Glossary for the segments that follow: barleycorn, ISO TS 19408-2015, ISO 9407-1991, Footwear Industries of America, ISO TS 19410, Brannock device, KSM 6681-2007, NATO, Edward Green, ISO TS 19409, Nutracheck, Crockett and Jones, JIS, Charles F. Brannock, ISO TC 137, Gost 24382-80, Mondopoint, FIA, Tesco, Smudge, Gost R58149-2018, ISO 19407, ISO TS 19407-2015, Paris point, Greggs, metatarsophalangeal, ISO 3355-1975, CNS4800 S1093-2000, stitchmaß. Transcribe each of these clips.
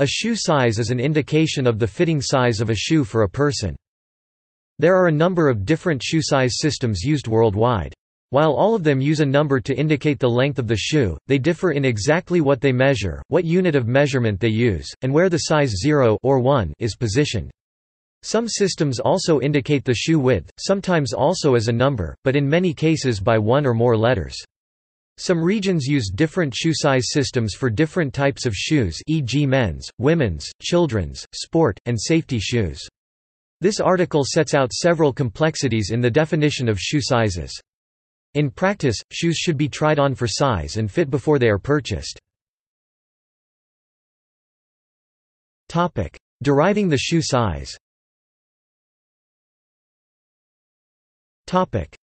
A shoe size is an indication of the fitting size of a shoe for a person. There are a number of different shoe size systems used worldwide. While all of them use a number to indicate the length of the shoe, they differ in exactly what they measure, what unit of measurement they use, and where the size 0 or 1 is positioned. Some systems also indicate the shoe width, sometimes also as a number, but in many cases by one or more letters. Some regions use different shoe size systems for different types of shoes, e.g. men's, women's, children's, sport, and safety shoes. This article sets out several complexities in the definition of shoe sizes. In practice, shoes should be tried on for size and fit before they are purchased. Deriving the shoe size.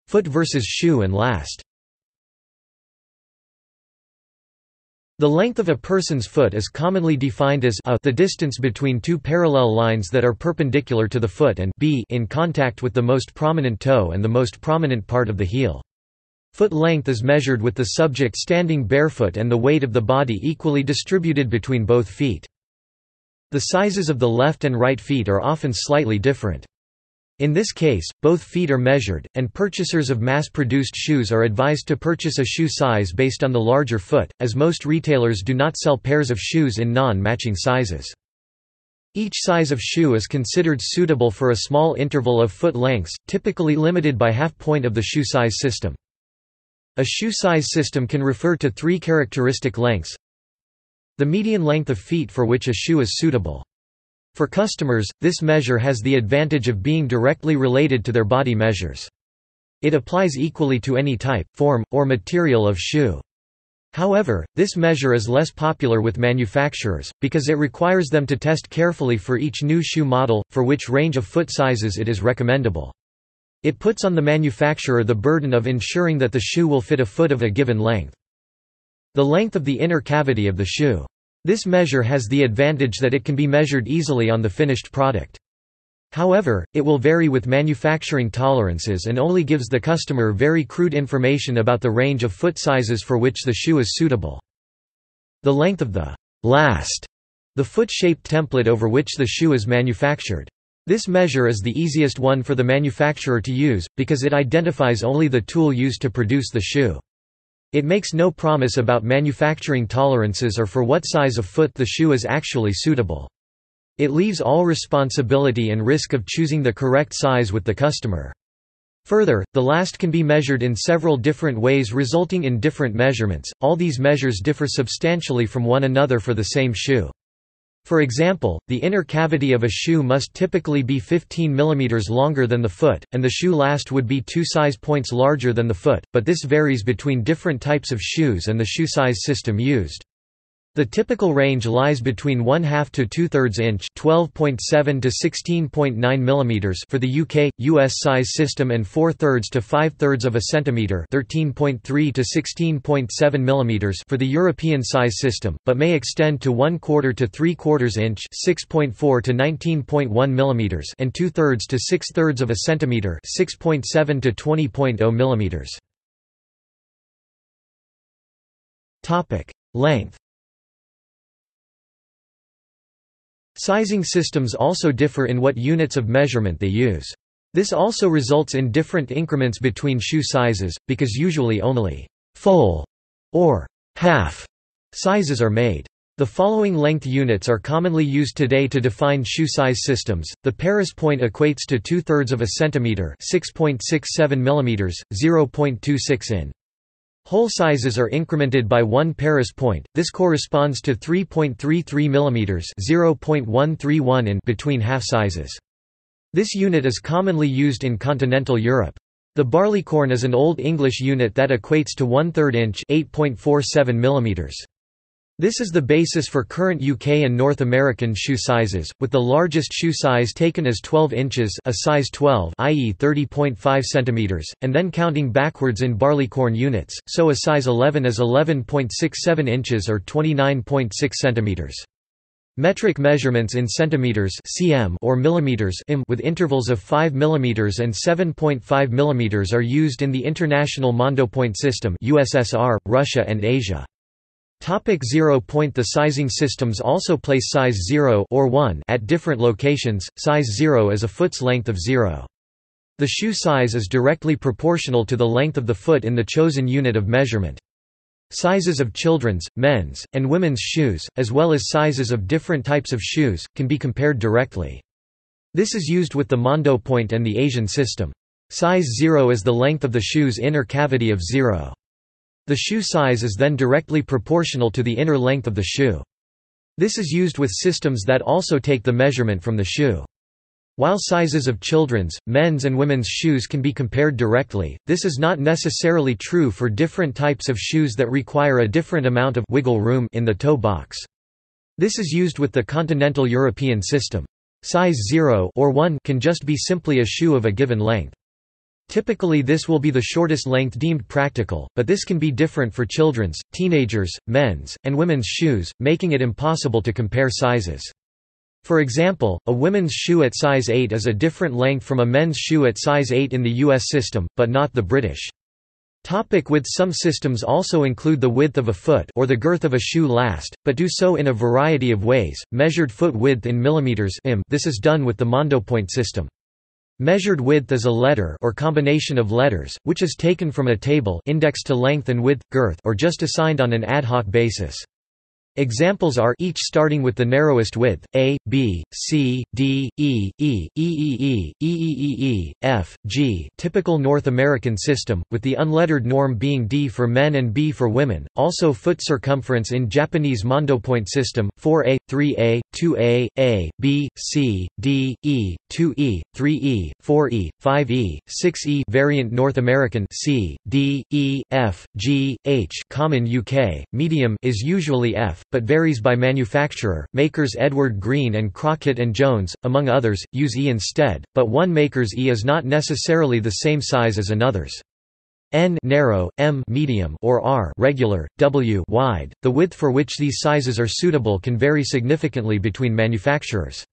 Foot versus shoe and last. The length of a person's foot is commonly defined as a) the distance between two parallel lines that are perpendicular to the foot and b) in contact with the most prominent toe and the most prominent part of the heel. Foot length is measured with the subject standing barefoot and the weight of the body equally distributed between both feet. The sizes of the left and right feet are often slightly different. In this case, both feet are measured, and purchasers of mass-produced shoes are advised to purchase a shoe size based on the larger foot, as most retailers do not sell pairs of shoes in non-matching sizes. Each size of shoe is considered suitable for a small interval of foot lengths, typically limited by half point of the shoe size system. A shoe size system can refer to three characteristic lengths: the median length of feet for which a shoe is suitable. For customers, this measure has the advantage of being directly related to their body measures. It applies equally to any type, form, or material of shoe. However, this measure is less popular with manufacturers, because it requires them to test carefully for each new shoe model, for which range of foot sizes it is recommendable. It puts on the manufacturer the burden of ensuring that the shoe will fit a foot of a given length. The length of the inner cavity of the shoe. This measure has the advantage that it can be measured easily on the finished product. However, it will vary with manufacturing tolerances and only gives the customer very crude information about the range of foot sizes for which the shoe is suitable. The length of the last, the foot-shaped template over which the shoe is manufactured. This measure is the easiest one for the manufacturer to use, because it identifies only the tool used to produce the shoe. It makes no promise about manufacturing tolerances or for what size of foot the shoe is actually suitable. It leaves all responsibility and risk of choosing the correct size with the customer. Further, the last can be measured in several different ways resulting in different measurements. All these measures differ substantially from one another for the same shoe. For example, the inner cavity of a shoe must typically be 15 mm longer than the foot, and the shoe last would be 2 size points larger than the foot, but this varies between different types of shoes and the shoe size system used. The typical range lies between 1/2 to 2/3 inch (12.7 to 16.9 mm) for the UK/US size system and 4/3 to 5/3 of a centimeter (13.3 to 16.7 mm) for the European size system, but may extend to 1/4 to 3/4 inch (6.4 to 19.1 mm) and 2/3 to 6/3 of a centimeter (6.7 to 20.0 mm). Topic: Length. Sizing systems also differ in what units of measurement they use. This also results in different increments between shoe sizes, because usually only full or half sizes are made. The following length units are commonly used today to define shoe size systems. The Paris point equates to 2/3 of a centimeter (6.67 millimeters, 0.26 in). Whole sizes are incremented by 1 Paris point. This corresponds to 3.33 mm (0.131 in) between half sizes. This unit is commonly used in continental Europe. The barleycorn is an Old English unit that equates to 1/3 inch (8.47 mm). This is the basis for current UK and North American shoe sizes, with the largest shoe size taken as 12 inches, a size 12, i.e. 30.5 centimeters, and then counting backwards in barleycorn units, so a size 11 is 11.67 inches or 29.6 centimeters. Metric measurements in centimeters (cm) or millimeters (im) with intervals of 5 mm and 7.5 mm are used in the international Mondopoint system (USSR, Russia, and Asia). 0. The sizing systems also place size 0 or 1 at different locations. Size 0 is a foot's length of 0. The shoe size is directly proportional to the length of the foot in the chosen unit of measurement. Sizes of children's, men's, and women's shoes, as well as sizes of different types of shoes, can be compared directly. This is used with the Mondopoint and the Asian system. Size 0 is the length of the shoe's inner cavity of 0. The shoe size is then directly proportional to the inner length of the shoe. This is used with systems that also take the measurement from the shoe. While sizes of children's, men's and women's shoes can be compared directly, this is not necessarily true for different types of shoes that require a different amount of wiggle room in the toe box. This is used with the continental European system. Size 0 or 1 can just be simply a shoe of a given length. Typically this will be the shortest length deemed practical, but this can be different for children's, teenagers, men's, and women's shoes, making it impossible to compare sizes. For example, a women's shoe at size 8 is a different length from a men's shoe at size 8 in the US system, but not the British. With some systems also include the width of a foot or the girth of a shoe last, but do so in a variety of ways, measured foot width in millimeters this is done with the Mondopoint system. Measured width is a letter or combination of letters, which is taken from a table indexed to length and width, girth, or just assigned on an ad hoc basis. Examples are each starting with the narrowest width, A, B, C, D, E, E, E, E, E, E, E, E, F, G, typical North American system, with the unlettered norm being D for men and B for women, also foot circumference in Japanese Mondopoint system, 4A, 3A, 2A, A, B, C, D, E, 2E, 3E, 4E, 5E, 6E variant North American C, D, E, F, G, H common UK, medium is usually F, but varies by manufacturer, makers Edward Green and Crockett and Jones, among others, use E instead, but one maker's E is not necessarily the same size as another's. N narrow, M medium, or R regular, W wide. The width for which these sizes are suitable can vary significantly between manufacturers.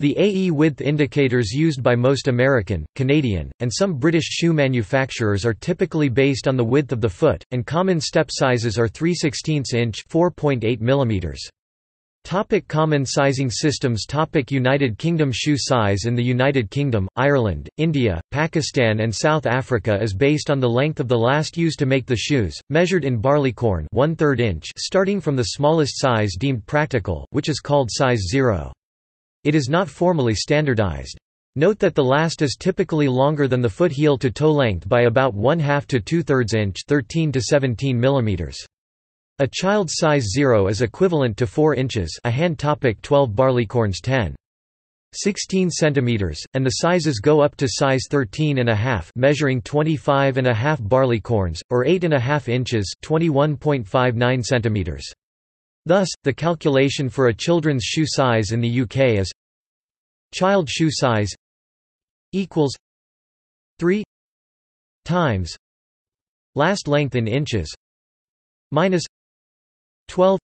The AE width indicators used by most American, Canadian, and some British shoe manufacturers are typically based on the width of the foot, and common step sizes are 3/16 inch (4.8 mm). Common sizing systems. United Kingdom. Shoe size in the United Kingdom, Ireland, India, Pakistan and South Africa is based on the length of the last used to make the shoes, measured in barleycorn 1/3 inch starting from the smallest size deemed practical, which is called size 0. It is not formally standardized. Note that the last is typically longer than the foot heel to toe length by about 1/2 to 2/3 inch 13 to 17 mm. A child's size 0 is equivalent to 4 inches a hand. 12 Barleycorns 10.16 cm, and the sizes go up to size 13.5 measuring 25.5 barleycorns, or 8.5 inches 21.59 cm. Thus, the calculation for a children's shoe size in the UK is child shoe size equals 3 times last length in inches minus 12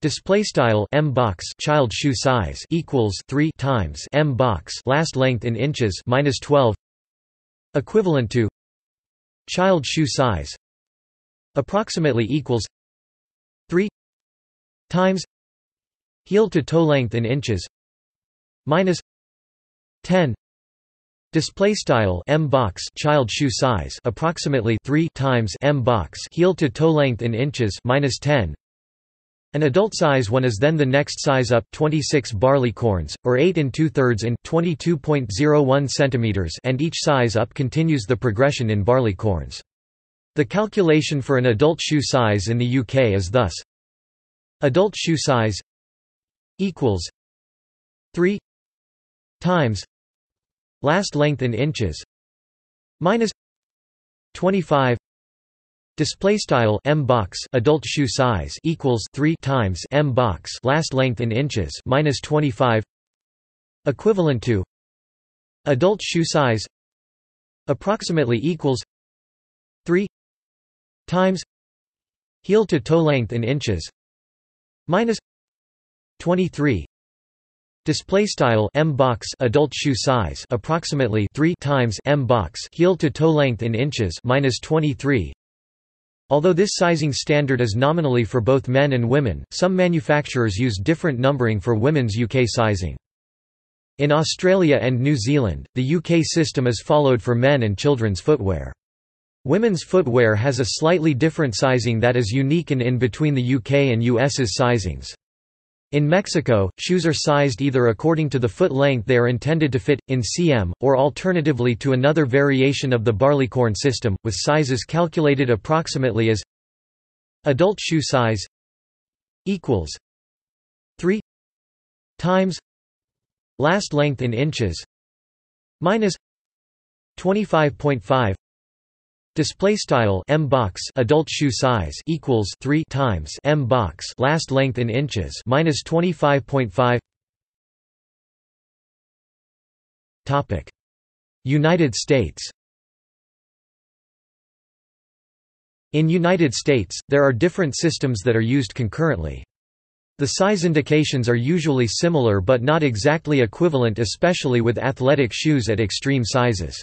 display style m box child shoe size equals 3 times m box last length in inches minus 12 equivalent to child shoe size approximately equals 3 times heel to toe length in inches minus 10 display style m box child shoe size approximately 3 times m box heel to toe length in inches minus 10. An adult size 1 is then the next size up, 26 barleycorns, or 8 2/3 in 22.01 cm, and each size up continues the progression in barleycorns. The calculation for an adult shoe size in the UK is thus: adult shoe size equals 3 times last length in inches minus 25 display style m box adult shoe size equals 3 times m box last length in inches minus 25 equivalent to adult shoe size approximately equals 3 times heel to toe length in inches minus 23 display style m box adult shoe size approximately 3 times m box heel to toe length in inches minus 23. Although this sizing standard is nominally for both men and women, some manufacturers use different numbering for women's UK sizing. In Australia and New Zealand, the UK system is followed for men and children's footwear. Women's footwear has a slightly different sizing that is unique and in between the UK and US's sizings. In Mexico, shoes are sized either according to the foot length they are intended to fit, in cm, or alternatively to another variation of the barleycorn system, with sizes calculated approximately as adult shoe size equals 3 times last length in inches minus 25.5. Display style m box adult shoe size equals 3 times m box last length in inches minus 25.5. Topic: United States. In United States, there are different systems that are used concurrently. The size indications are usually similar but not exactly equivalent, especially with athletic shoes at extreme sizes.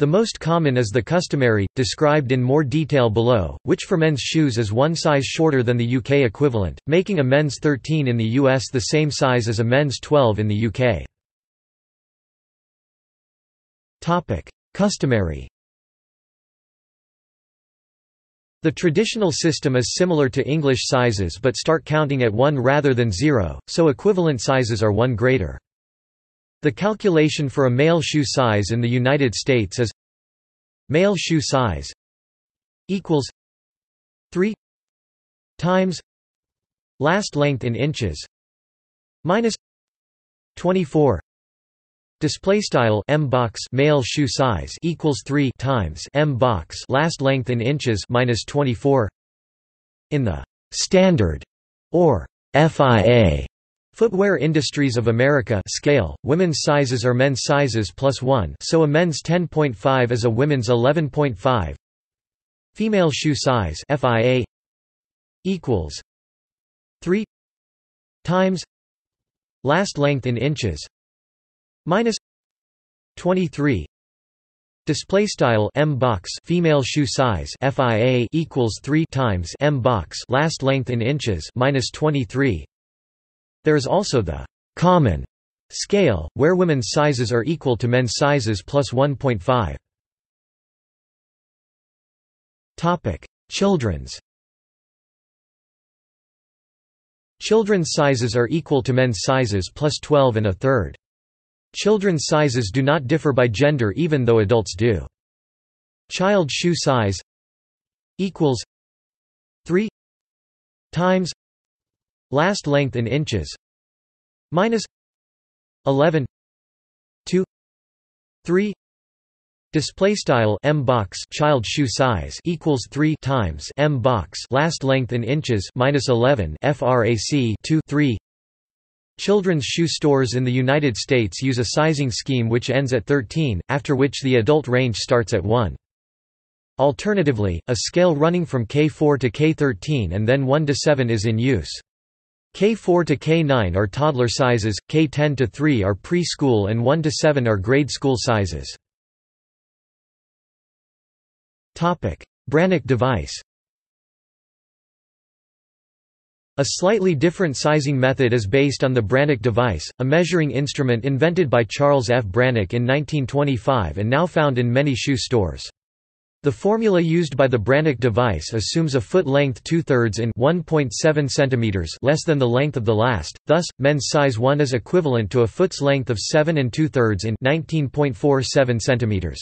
The most common is the customary, described in more detail below, which for men's shoes is one size shorter than the UK equivalent, making a men's 13 in the US the same size as a men's 12 in the UK. Topic: Customary. The traditional system is similar to English sizes but start counting at 1 rather than 0, so equivalent sizes are 1 greater. The calculation for a male shoe size in the United States is male shoe size equals 3 times last length in inches minus 24. Display style m box male shoe size equals 3 times m box last length in inches minus 24. In the standard or FIA Footwear Industries of America scale, women's sizes are men's sizes plus 1, so a men's 10.5 is a women's 11.5. Female shoe size FIA equals 3 times last length in inches minus 23. Display style m box female shoe size FIA equals 3 times m box last length in inches minus 23. There is also the common scale, where women's sizes are equal to men's sizes plus 1.5. Topic: Children's. Children's sizes are equal to men's sizes plus 12 1/3. Children's sizes do not differ by gender, even though adults do. Child shoe size equals 3 times last length in inches minus 11.2.3. Display style m box child shoe size equals 3 times m box last length in inches minus 11 frac 2.3. Children's shoe stores in the United States use a sizing scheme which ends at 13, after which the adult range starts at 1. Alternatively, a scale running from K4 to K13 and then 1 to 7 is in use. K4 to K9 are toddler sizes, K10 to 3 are preschool, and 1 to 7 are grade school sizes. Topic: Brannock device. A slightly different sizing method is based on the Brannock device, a measuring instrument invented by Charles F. Brannock in 1925 and now found in many shoe stores. The formula used by the Brannock device assumes a foot length 2/3 in 1.7 centimeters less than the length of the last. Thus, men's size 1 is equivalent to a foot's length of 7 2/3 in 19.47 centimeters.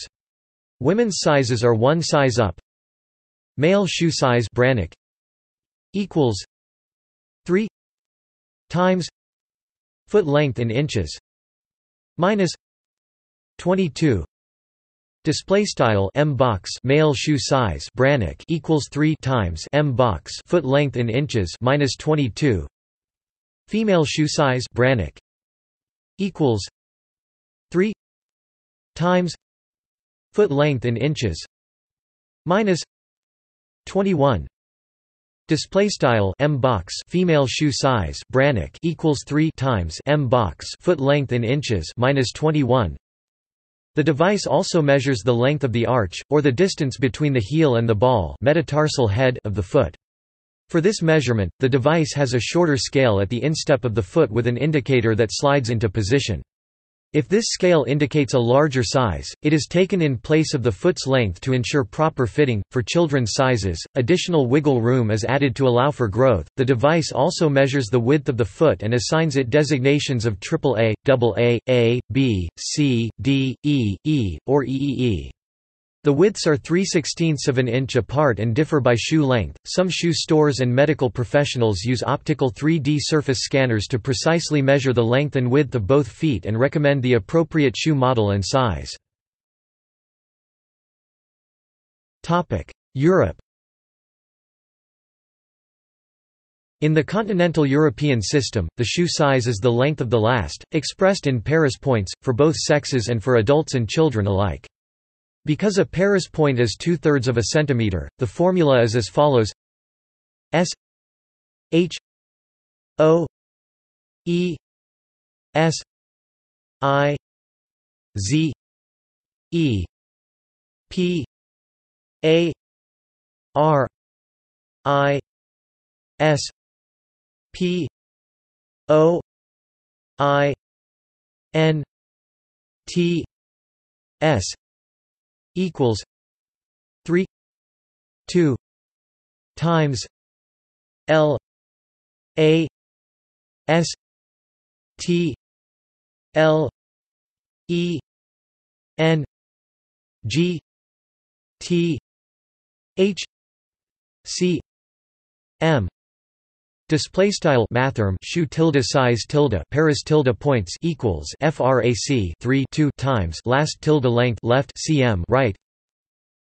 Women's sizes are one size up. Male shoe size Brannock equals 3 times foot length in inches minus 22. Display style m box male shoe size Brannock equals 3 times m box foot length in inches minus 22. Female shoe size Brannock equals 3 times foot length in inches minus 21. Display style m box female shoe size Brannock equals 3 times m box foot length in inches minus 21. The device also measures the length of the arch, or the distance between the heel and the ball metatarsal head of the foot. For this measurement, the device has a shorter scale at the instep of the foot with an indicator that slides into position. If this scale indicates a larger size, it is taken in place of the foot's length to ensure proper fitting. For children's sizes, additional wiggle room is added to allow for growth. The device also measures the width of the foot and assigns it designations of AAA, AA, AB, C, D, E, E, or EEE. The widths are 3/16 of an inch apart and differ by shoe length. Some shoe stores and medical professionals use optical 3D surface scanners to precisely measure the length and width of both feet and recommend the appropriate shoe model and size. Topic: Europe. In the continental European system, the shoe size is the length of the last, expressed in Paris points for both sexes and for adults and children alike. Because a Paris point is 2/3 of a centimeter, the formula is as follows: S H O E S I Z E P A R I S P O I N T S equals 3.2 times L A S T L E N G T H C M display style mathrm shoe tilde size tilde Paris tilde points equals frac 3.2 times last tilde length left cm right.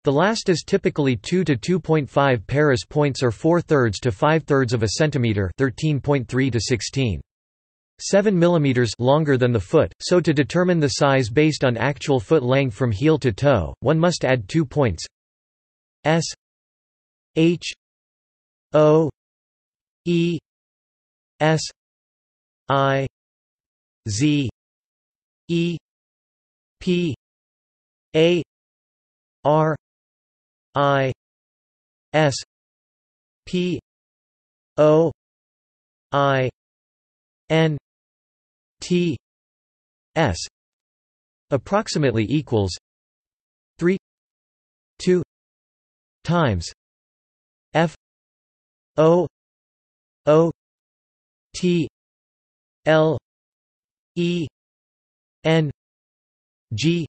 The last is typically 2 to 2.5 Paris points, or 4/3 to 5/3 of a centimeter, 13.3 to 16.7 millimeters longer than the foot. So to determine the size based on actual foot length from heel to toe, one must add 2 points: S H O E S I Z E P A R I S P O I N T S approximately equals 3.2 times F O O T L E N G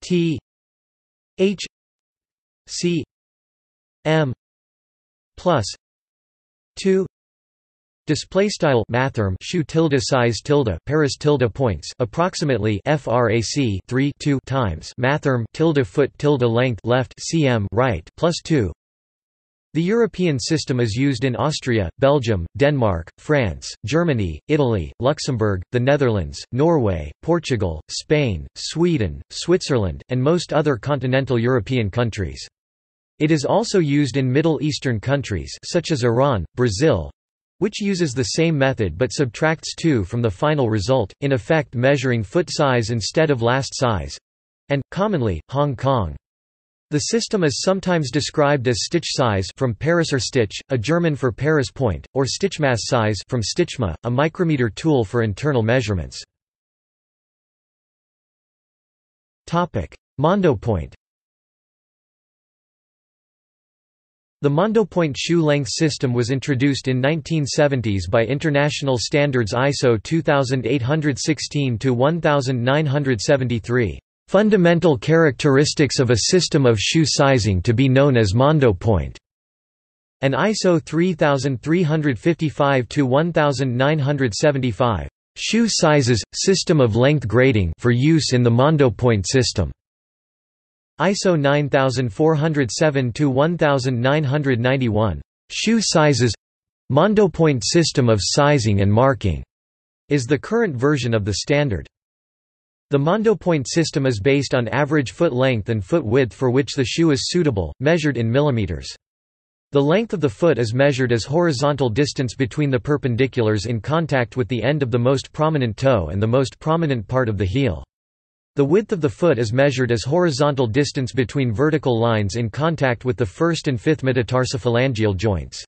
T H C M plus 2. Display style mathrm shoe tilde size tilde Paris tilde points approximately frac 3.2 times mathrm tilde foot tilde length left cm right plus 2. The European system is used in Austria, Belgium, Denmark, France, Germany, Italy, Luxembourg, the Netherlands, Norway, Portugal, Spain, Sweden, Switzerland, and most other continental European countries. It is also used in Middle Eastern countries such as Iran, Brazil, which uses the same method but subtracts 2 from the final result, in effect measuring foot size instead of last size, and, commonly, Hong Kong. The system is sometimes described as stitch size from Paris or stitch, a German for Paris point, or stitchmaß size from stitchma, a micrometer tool for internal measurements. Topic: Mondopoint. The Mondopoint shoe length system was introduced in 1970s by international standards ISO 2816-1973. Fundamental characteristics of a system of shoe sizing to be known as Mondopoint, and ISO 3355-1975, shoe sizes, system of length grading for use in the Mondopoint system. ISO 9407-1991, shoe sizes, Mondopoint system of sizing and marking, is the current version of the standard. The Mondopoint system is based on average foot length and foot width for which the shoe is suitable, measured in millimeters. The length of the foot is measured as horizontal distance between the perpendiculars in contact with the end of the most prominent toe and the most prominent part of the heel. The width of the foot is measured as horizontal distance between vertical lines in contact with the first and fifth metatarsophalangeal joints.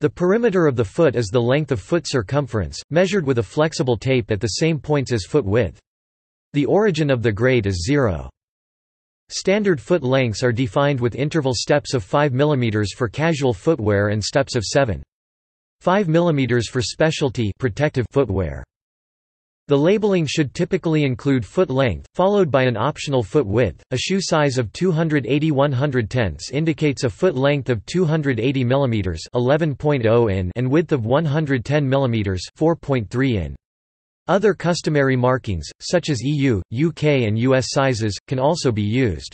The perimeter of the foot is the length of foot circumference, measured with a flexible tape at the same points as foot width. The origin of the grade is 0. Standard foot lengths are defined with interval steps of 5 mm for casual footwear and steps of 7.5 mm for specialty protective footwear. The labeling should typically include foot length, followed by an optional foot width. A shoe size of 280/110 indicates a foot length of 280 mm (11.0 in) and width of 110 mm (4.3 in). Other customary markings, such as EU, UK and US sizes, can also be used.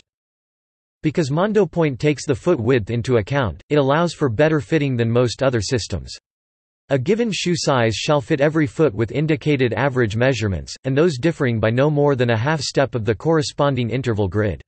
Because Mondopoint takes the foot width into account, it allows for better fitting than most other systems. A given shoe size shall fit every foot with indicated average measurements, and those differing by no more than a half step of the corresponding interval grid.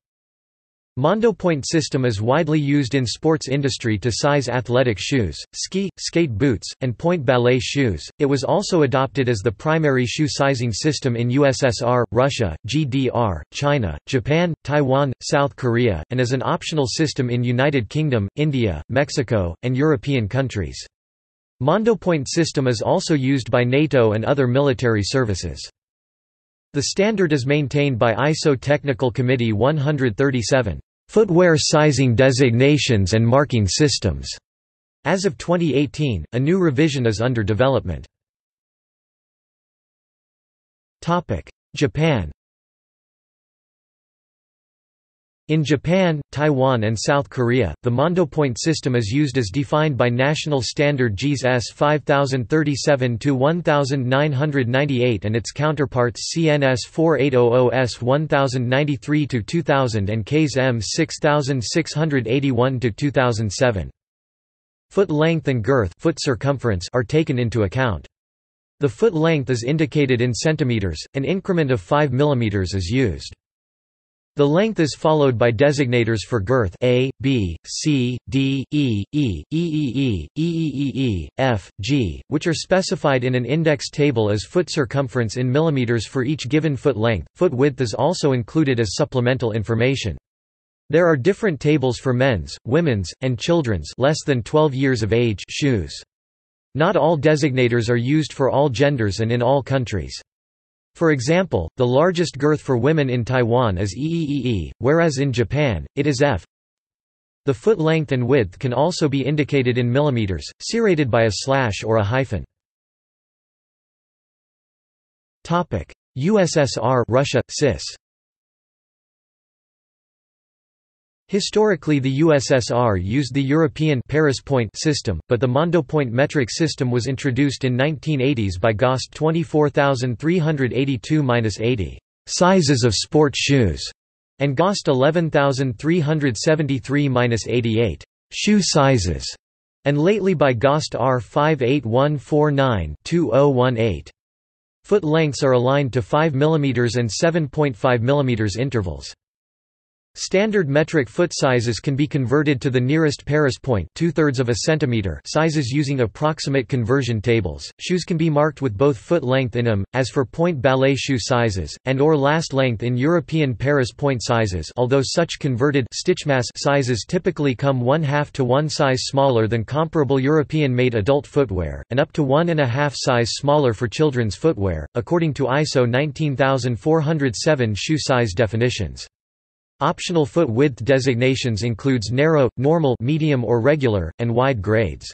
Mondopoint system is widely used in sports industry to size athletic shoes, ski, skate boots, and point ballet shoes. It was also adopted as the primary shoe sizing system in USSR, Russia, GDR, China, Japan, Taiwan, South Korea, and as an optional system in United Kingdom, India, Mexico, and European countries. Mondopoint system is also used by NATO and other military services. The standard is maintained by ISO Technical Committee 137, Footwear Sizing Designations and Marking Systems. As of 2018, a new revision is under development. Topic: Japan. In Japan, Taiwan and South Korea, the Mondopoint system is used as defined by National Standard JIS S 5037-1998 and its counterparts CNS4800 S1093-2000 and KSM 6681-2007. Foot length and girth foot circumference are taken into account. The foot length is indicated in centimeters, an increment of 5 mm is used. The length is followed by designators for girth A, B, C, D, E, E, EEE, EEEE, F, G, which are specified in an index table as foot circumference in millimeters for each given foot length. Foot width is also included as supplemental information. There are different tables for men's, women's, and children's less than 12 years of age shoes. Not all designators are used for all genders and in all countries. For example, the largest girth for women in Taiwan is EEEE, whereas in Japan, it is F. The foot length and width can also be indicated in millimeters, serrated by a slash or a hyphen. USSR Russia, CIS. Historically the USSR used the European Paris point system, but the Mondopoint metric system was introduced in 1980s by Gost 24382-80 sizes of sport shoes and Gost 11373-88 shoe sizes, and lately by Gost R58149-2018. Foot lengths are aligned to 5 mm and 7.5 mm intervals. Standard metric foot sizes can be converted to the nearest Paris point, 2/3 of a centimeter, sizes using approximate conversion tables. Shoes can be marked with both foot length in them, as for point ballet shoe sizes, and/or last length in European Paris point sizes. Although such converted stitchmass sizes typically come 1/2 to 1 size smaller than comparable European-made adult footwear, and up to 1.5 size smaller for children's footwear, according to ISO 19407 shoe size definitions. Optional foot width designations includes narrow, normal, medium or regular, and wide grades.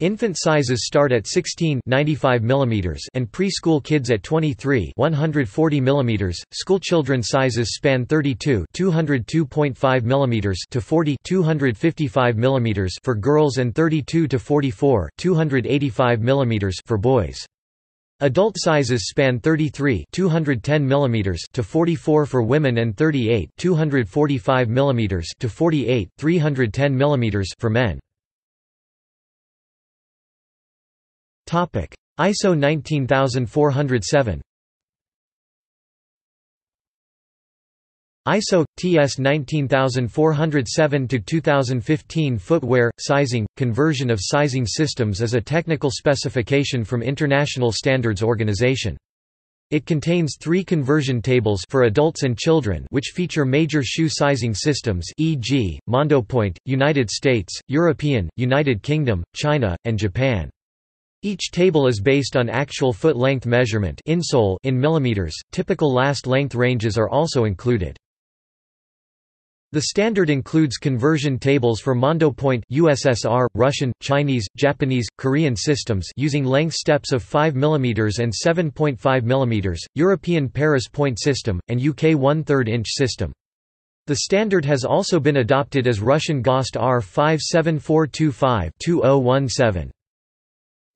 Infant sizes start at 16.95 mm and preschool kids at 23.140 mm. School children sizes span 32.202.5 mm to 40.255 mm for girls and 32 to 44.285 mm for boys. Adult sizes span 33.210 mm to 44 for women and 38.245 mm to 48.310 mm for men. Topic: ISO 19407. ISO TS 19407-2015 Footwear Sizing Conversion of Sizing Systems is a technical specification from International Standards Organization. It contains three conversion tables for adults and children which feature major shoe sizing systems, e.g., Mondopoint, United States, European, United Kingdom, China, and Japan. Each table is based on actual foot length measurement insole in millimeters. Typical last length ranges are also included. The standard includes conversion tables for Mondopoint USSR, Russian, Chinese, Japanese, Korean systems using length steps of 5 mm and 7.5 mm, European Paris point system, and UK 1/3 inch system. The standard has also been adopted as Russian GOST R57425-2017.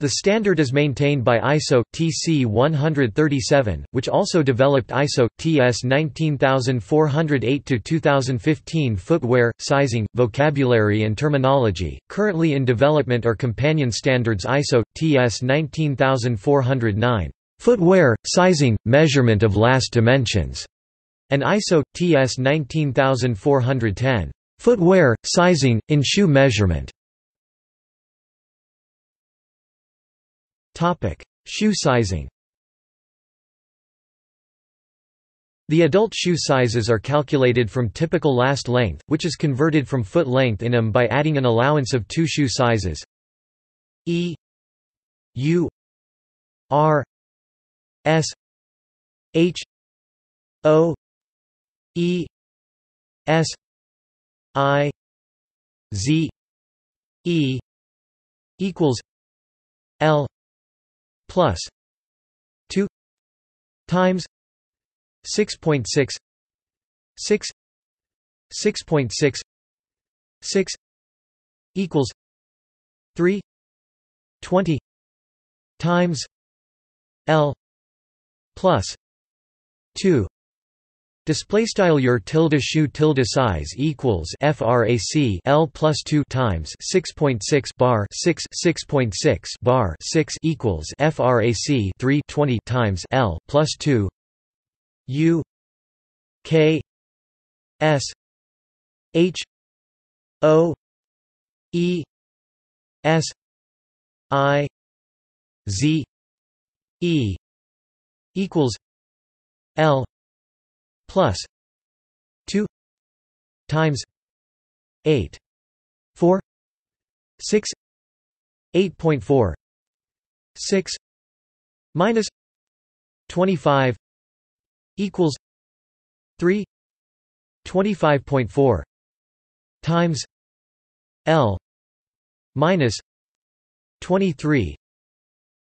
The standard is maintained by ISO, TC 137, which also developed ISO, TS 19408-2015 footwear, sizing, vocabulary and terminology. Currently in development are companion standards ISO, TS 19409, footwear, sizing, measurement of last dimensions, and ISO, TS 19410, footwear, sizing, in shoe measurement. Shoe sizing. The adult shoe sizes are calculated from typical last length, which is converted from foot length in them by adding an allowance of two shoe sizes E U R S H O E S I Z E equals L plus 2 times 6.6 equals 320 times L plus 2. Display style your tilde shoe tilde size equals frac L plus 2 times 6.6 bar 6.6 bar 6 equals frac 320 times L plus 2 U K S H O E S I Z E equals L plus 2 times 8.46 8.46 minus 25 equals 325.4 times L minus 23.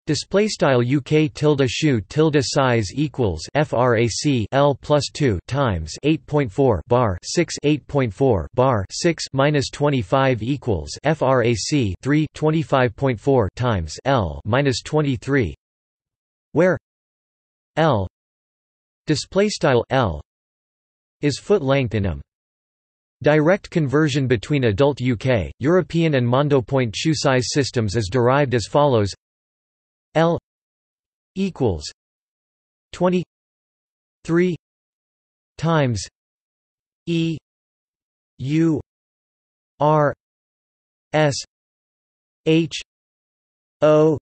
Display style UK tilde shoe tilde size equals frac L plus 2 times 8.4 bar 6 8.4 bar 6 minus 25 equals frac 3 25.4 times L minus 23, where L display style L is foot length in them. Direct conversion between adult UK, European, and Mondopoint shoe size systems is derived as follows. L equals 23 times E U R S H O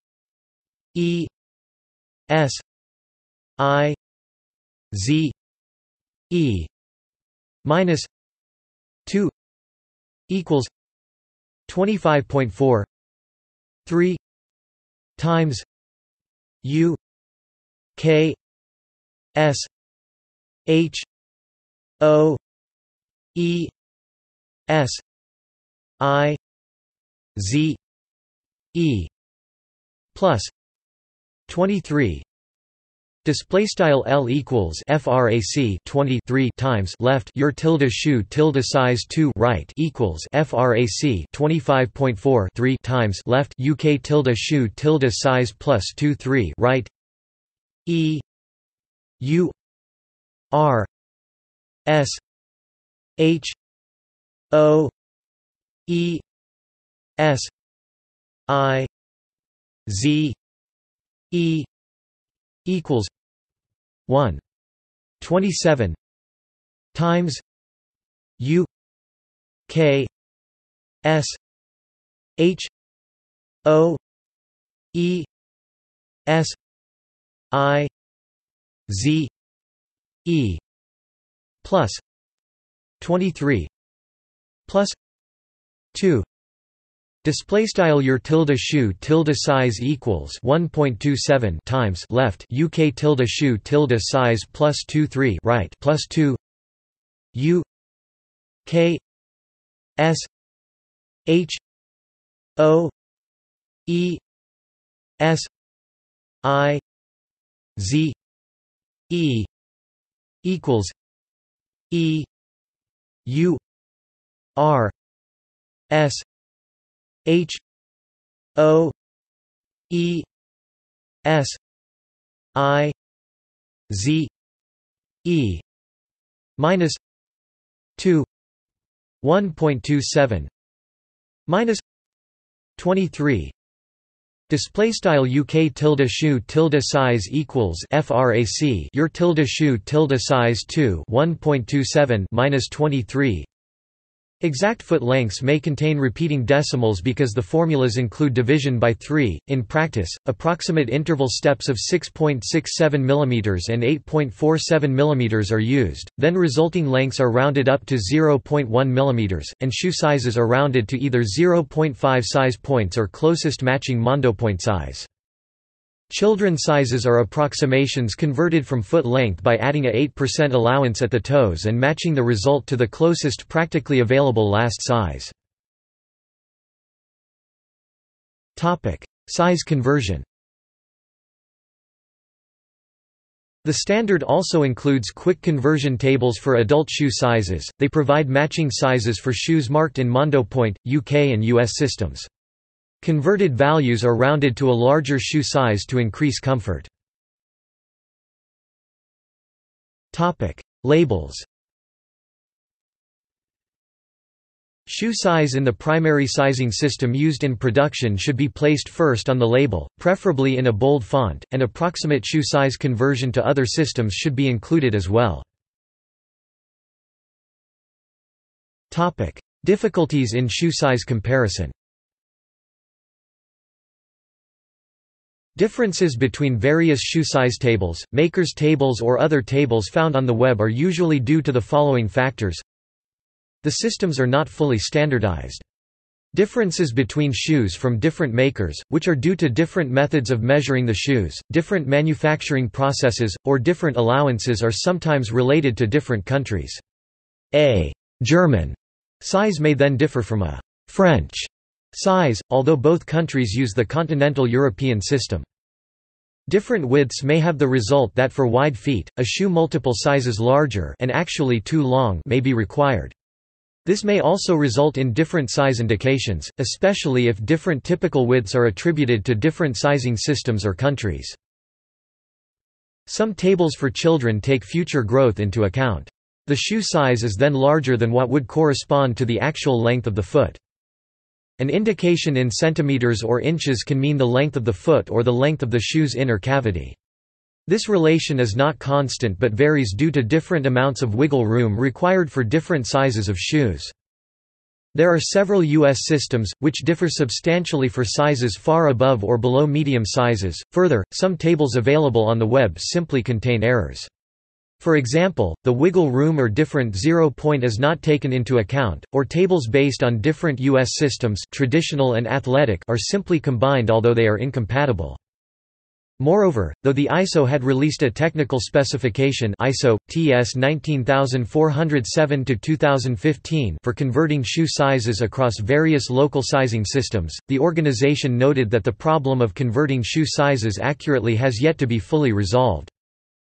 E S I Z E minus 2 equals 25.43 times U K S H O E S I Z E plus 23. Display style L equals frac 23 times left your tilde shoe tilde size 2 right equals frac 25.43 times left UK tilde shoe tilde size plus 23 right E U R S H O E S I Z E equals 127 times U K S H O E S I Z E plus 23 plus 2 display style your tilde shoe tilde size equals 1.27 times left UK tilde shoe tilde size plus 23 right plus 2 U K S H O E S I Z E equals E U R S H O E S I Z E minus 2 1.27 minus 23 display style UK tilde shoe tilde size equals frac your tilde shoe tilde size 2 1.27 minus 23. Exact foot lengths may contain repeating decimals because the formulas include division by 3. In practice, approximate interval steps of 6.67 mm and 8.47 mm are used, then resulting lengths are rounded up to 0.1 mm, and shoe sizes are rounded to either 0.5 size points or closest matching Mondopoint size. Children sizes are approximations converted from foot length by adding a 8% allowance at the toes and matching the result to the closest practically available last size. Topic: size conversion. The standard also includes quick conversion tables for adult shoe sizes. They provide matching sizes for shoes marked in Mondopoint, UK and US systems. Converted values are rounded to a larger shoe size to increase comfort. Topic: labels. Shoe size in the primary sizing system used in production should be placed first on the label, preferably in a bold font, and approximate shoe size conversion to other systems should be included as well. Topic: difficulties in shoe size comparison. Differences between various shoe size tables, makers tables or other tables found on the web are usually due to the following factors. The systems are not fully standardized. Differences between shoes from different makers, which are due to different methods of measuring the shoes, different manufacturing processes, or different allowances are sometimes related to different countries. A German size may then differ from a French size, although both countries use the continental European system. Different widths may have the result that for wide feet, a shoe multiple sizes larger and actually too long may be required. This may also result in different size indications, especially if different typical widths are attributed to different sizing systems or countries. Some tables for children take future growth into account. The shoe size is then larger than what would correspond to the actual length of the foot. An indication in centimeters or inches can mean the length of the foot or the length of the shoe's inner cavity. This relation is not constant but varies due to different amounts of wiggle room required for different sizes of shoes. There are several US systems, which differ substantially for sizes far above or below medium sizes. Further, some tables available on the web simply contain errors. For example, the wiggle room or different zero point is not taken into account, or tables based on different US systems, traditional and athletic, are simply combined although they are incompatible. Moreover, though the ISO had released a technical specification ISO TS 19407-2015 for converting shoe sizes across various local sizing systems, the organization noted that the problem of converting shoe sizes accurately has yet to be fully resolved.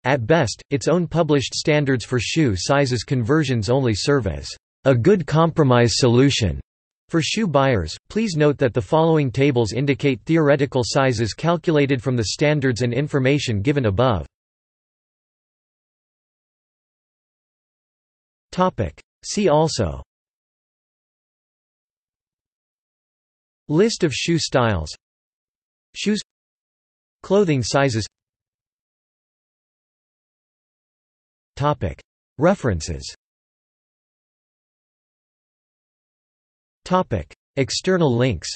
At best, its own published standards for shoe sizes conversions only serve as a good compromise solution for shoe buyers. Please note that the following tables indicate theoretical sizes calculated from the standards and information given above. Topic: see also. List of shoe styles. Shoes. Clothing sizes. References. External links.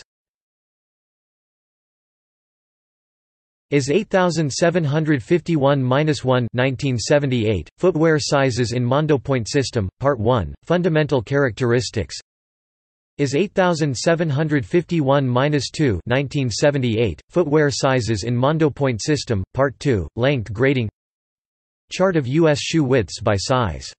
IS 8751-1 1978, Footwear Sizes in Mondopoint System, Part 1, Fundamental Characteristics. IS 8751-2 1978, Footwear Sizes in Mondopoint System, Part 2, Length Grading. Chart of U.S. shoe widths by size.